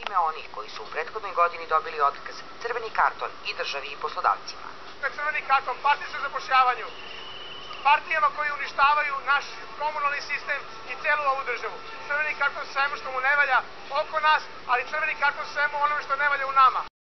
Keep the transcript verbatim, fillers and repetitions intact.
u ime onih koji su u prethodnoj godini dobili otkaz, crveni karton i državi i poslodavcima. Crveni karton partijskom zapošljavanju, partijama koji uništavaju naš komunalni sistem i celu ovu državu. Crveni karton svemu što mu ne valja oko nas, ali crveni karton svemu onome što ne valja u nama.